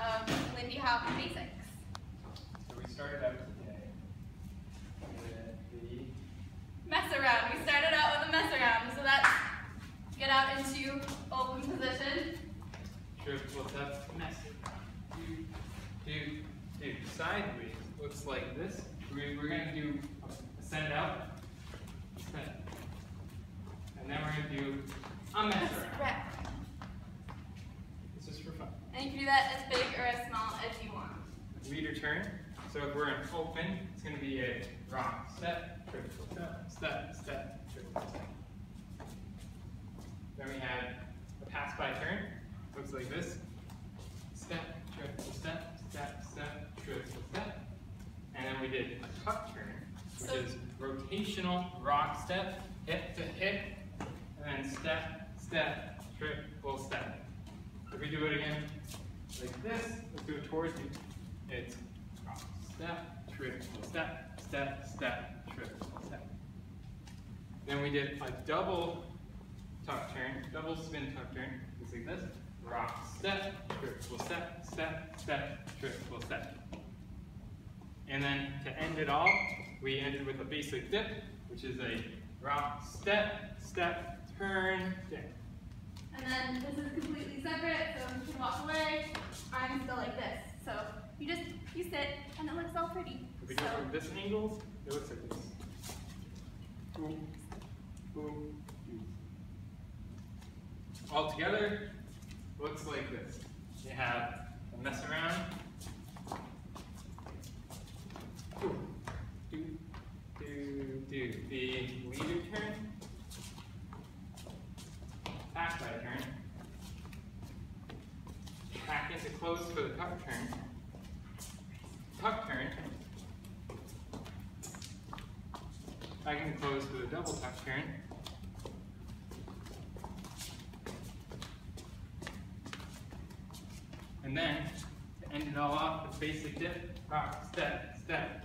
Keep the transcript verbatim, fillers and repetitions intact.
of Lindy Hop basics. So we started out today with the mess around. We started out with a mess around. So that's get out into open position. Triple tuck. Mess around. Do, do, do sideways. Looks like this. We're, we're going to do send out. And then we're going to do a mess around. It's just for fun. And you can do that as big or as small as you want. Leader turn. So if we're in open, it's going to be a rock, step, triple step, step, step, triple step. Then we have a pass by turn. Looks like this. Step, triple step, step, step, triple step. And then we did a tuck turn, which so, is rotational rock step, hip to hip, and then step, step, triple step. If we do it again like this, let's do it towards you. It's rock step, triple step, step, step, triple step. Then we did a double tuck turn, double spin tuck turn, just like this. Rock step, triple step, step, step, triple step. And then to end it all, we ended with a basic dip, which is a rock, step, step, turn, dip. And then this is completely separate, so you can walk away. I'm still like this. So you just, you sit, and it looks all pretty. If we go from this angle, it looks like this. Boom, boom, boom. All together, looks like this. You have a mess around. Do the leader turn, pass by turn, pack into close for the tuck turn, tuck turn, pack into close for the double tuck turn, and then to end it all off with basic dip, rock, step, step.